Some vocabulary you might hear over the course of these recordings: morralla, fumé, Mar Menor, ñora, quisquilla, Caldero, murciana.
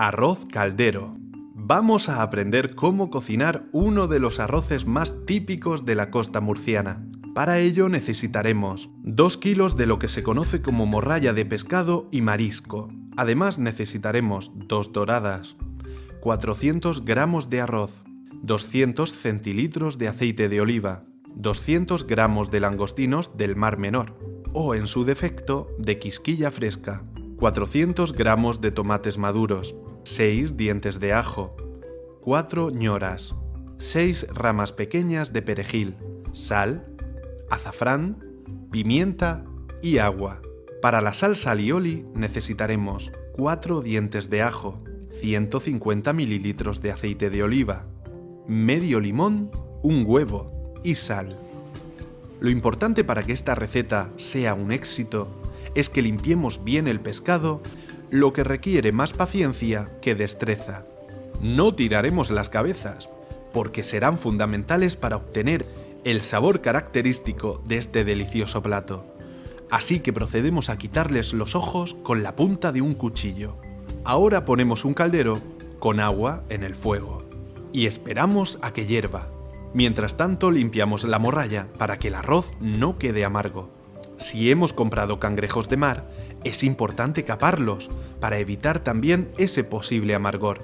Arroz caldero. Vamos a aprender cómo cocinar uno de los arroces más típicos de la costa murciana. Para ello necesitaremos 2 kilos de lo que se conoce como morralla de pescado y marisco. Además necesitaremos 2 doradas, 400 gramos de arroz, 200 centilitros de aceite de oliva, 200 gramos de langostinos del Mar Menor, o en su defecto, de quisquilla fresca, 400 gramos de tomates maduros, 6 dientes de ajo, 4 ñoras, 6 ramas pequeñas de perejil, sal, azafrán, pimienta y agua. Para la salsa alioli necesitaremos 4 dientes de ajo, 150 mililitros de aceite de oliva, medio limón, un huevo y sal. Lo importante para que esta receta sea un éxito es que limpiemos bien el pescado, lo que requiere más paciencia que destreza. No tiraremos las cabezas, porque serán fundamentales para obtener el sabor característico de este delicioso plato. Así que procedemos a quitarles los ojos con la punta de un cuchillo. Ahora ponemos un caldero con agua en el fuego y esperamos a que hierva. Mientras tanto limpiamos la morralla para que el arroz no quede amargo. Si hemos comprado cangrejos de mar, es importante caparlos para evitar también ese posible amargor.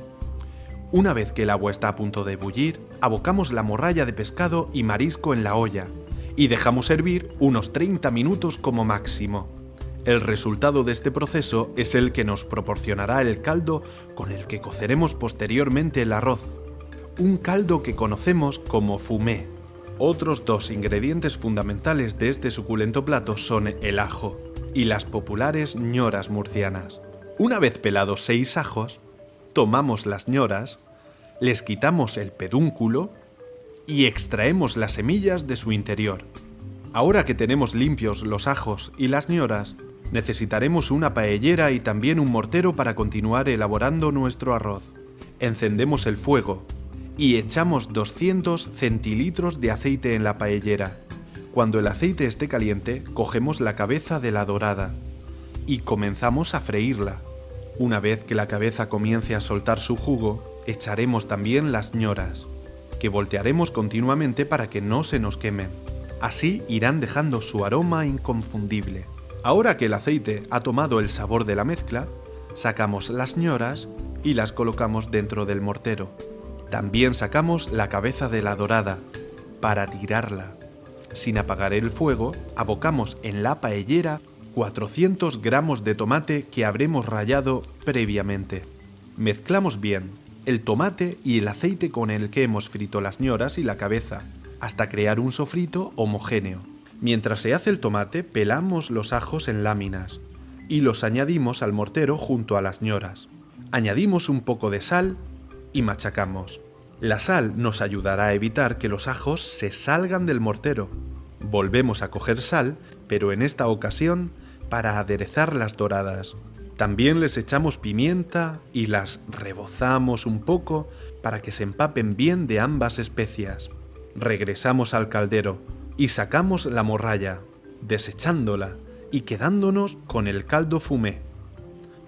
Una vez que el agua está a punto de bullir, abocamos la morralla de pescado y marisco en la olla y dejamos hervir unos 30 minutos como máximo. El resultado de este proceso es el que nos proporcionará el caldo con el que coceremos posteriormente el arroz. Un caldo que conocemos como fumé. Otros 2 ingredientes fundamentales de este suculento plato son el ajo y las populares ñoras murcianas. Una vez pelados 6 ajos, tomamos las ñoras, les quitamos el pedúnculo y extraemos las semillas de su interior. Ahora que tenemos limpios los ajos y las ñoras, necesitaremos una paellera y también un mortero para continuar elaborando nuestro arroz. Encendemos el fuego y echamos 200 centilitros de aceite en la paellera. Cuando el aceite esté caliente, cogemos la cabeza de la dorada y comenzamos a freírla. Una vez que la cabeza comience a soltar su jugo, echaremos también las ñoras, que voltearemos continuamente para que no se nos quemen. Así irán dejando su aroma inconfundible. Ahora que el aceite ha tomado el sabor de la mezcla, sacamos las ñoras y las colocamos dentro del mortero. También sacamos la cabeza de la dorada para tirarla. Sin apagar el fuego, abocamos en la paellera 400 gramos de tomate que habremos rallado previamente. Mezclamos bien el tomate y el aceite con el que hemos frito las ñoras y la cabeza, hasta crear un sofrito homogéneo. Mientras se hace el tomate, pelamos los ajos en láminas y los añadimos al mortero junto a las ñoras. Añadimos un poco de sal y machacamos. La sal nos ayudará a evitar que los ajos se salgan del mortero. Volvemos a coger sal, pero en esta ocasión para aderezar las doradas. También les echamos pimienta y las rebozamos un poco para que se empapen bien de ambas especias. Regresamos al caldero y sacamos la morralla, desechándola y quedándonos con el caldo fumé.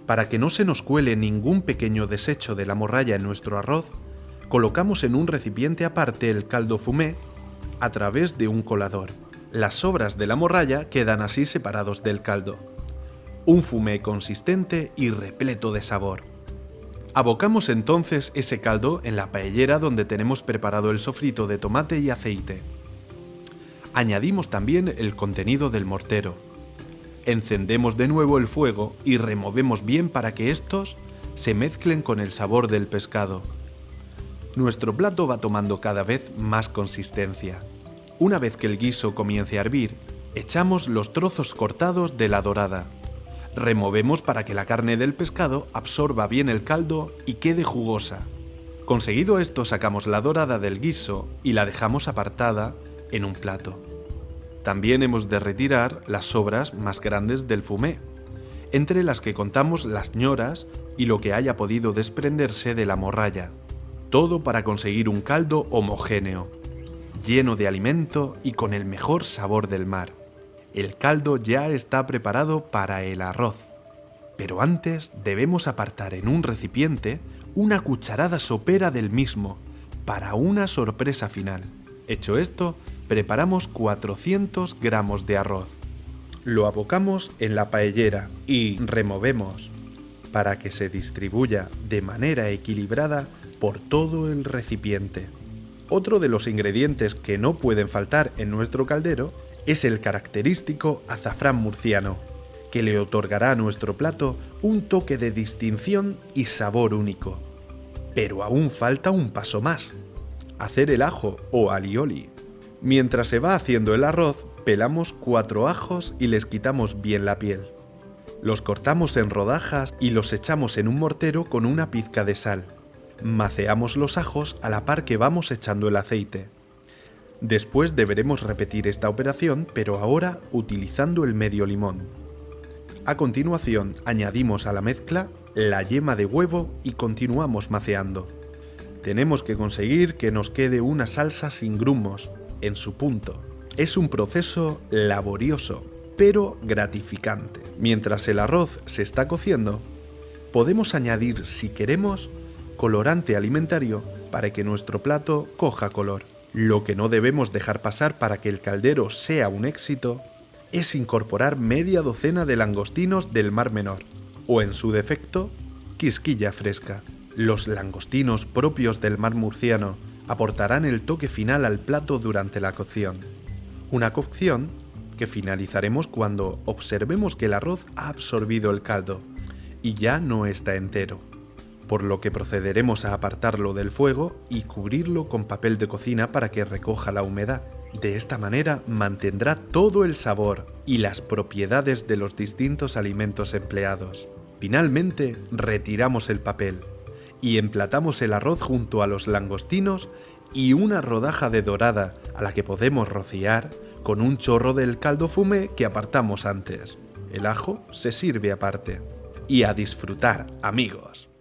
Para que no se nos cuele ningún pequeño desecho de la morralla en nuestro arroz, colocamos en un recipiente aparte el caldo fumé a través de un colador. Las sobras de la morralla quedan así separados del caldo. Un fumé consistente y repleto de sabor. Abocamos entonces ese caldo en la paellera donde tenemos preparado el sofrito de tomate y aceite. Añadimos también el contenido del mortero. Encendemos de nuevo el fuego y removemos bien para que estos se mezclen con el sabor del pescado. Nuestro plato va tomando cada vez más consistencia. Una vez que el guiso comience a hervir, echamos los trozos cortados de la dorada. Removemos para que la carne del pescado absorba bien el caldo y quede jugosa. Conseguido esto, sacamos la dorada del guiso y la dejamos apartada en un plato. También hemos de retirar las sobras más grandes del fumé, entre las que contamos las ñoras y lo que haya podido desprenderse de la morralla. Todo para conseguir un caldo homogéneo, lleno de alimento y con el mejor sabor del mar. El caldo ya está preparado para el arroz. Pero antes debemos apartar en un recipiente una cucharada sopera del mismo, para una sorpresa final. Hecho esto, preparamos 400 gramos de arroz. Lo abocamos en la paellera y removemos, para que se distribuya de manera equilibrada por todo el recipiente. Otro de los ingredientes que no pueden faltar en nuestro caldero es el característico azafrán murciano, que le otorgará a nuestro plato un toque de distinción y sabor único. Pero aún falta un paso más: hacer el ajo o alioli. Mientras se va haciendo el arroz, pelamos 4 ajos y les quitamos bien la piel. Los cortamos en rodajas y los echamos en un mortero con una pizca de sal. Maceamos los ajos a la par que vamos echando el aceite. Después deberemos repetir esta operación, pero ahora utilizando el medio limón. A continuación, añadimos a la mezcla la yema de huevo y continuamos maceando. Tenemos que conseguir que nos quede una salsa sin grumos, en su punto. Es un proceso laborioso, pero gratificante. Mientras el arroz se está cociendo, podemos añadir, si queremos, colorante alimentario para que nuestro plato coja color. Lo que no debemos dejar pasar para que el caldero sea un éxito es incorporar media docena de langostinos del Mar Menor, o en su defecto, quisquilla fresca. Los langostinos propios del mar murciano aportarán el toque final al plato durante la cocción. Una cocción que finalizaremos cuando observemos que el arroz ha absorbido el caldo y ya no está entero, por lo que procederemos a apartarlo del fuego y cubrirlo con papel de cocina para que recoja la humedad. De esta manera mantendrá todo el sabor y las propiedades de los distintos alimentos empleados. Finalmente, retiramos el papel y emplatamos el arroz junto a los langostinos y una rodaja de dorada a la que podemos rociar con un chorro del caldo fumé que apartamos antes. El ajo se sirve aparte. Y a disfrutar, amigos.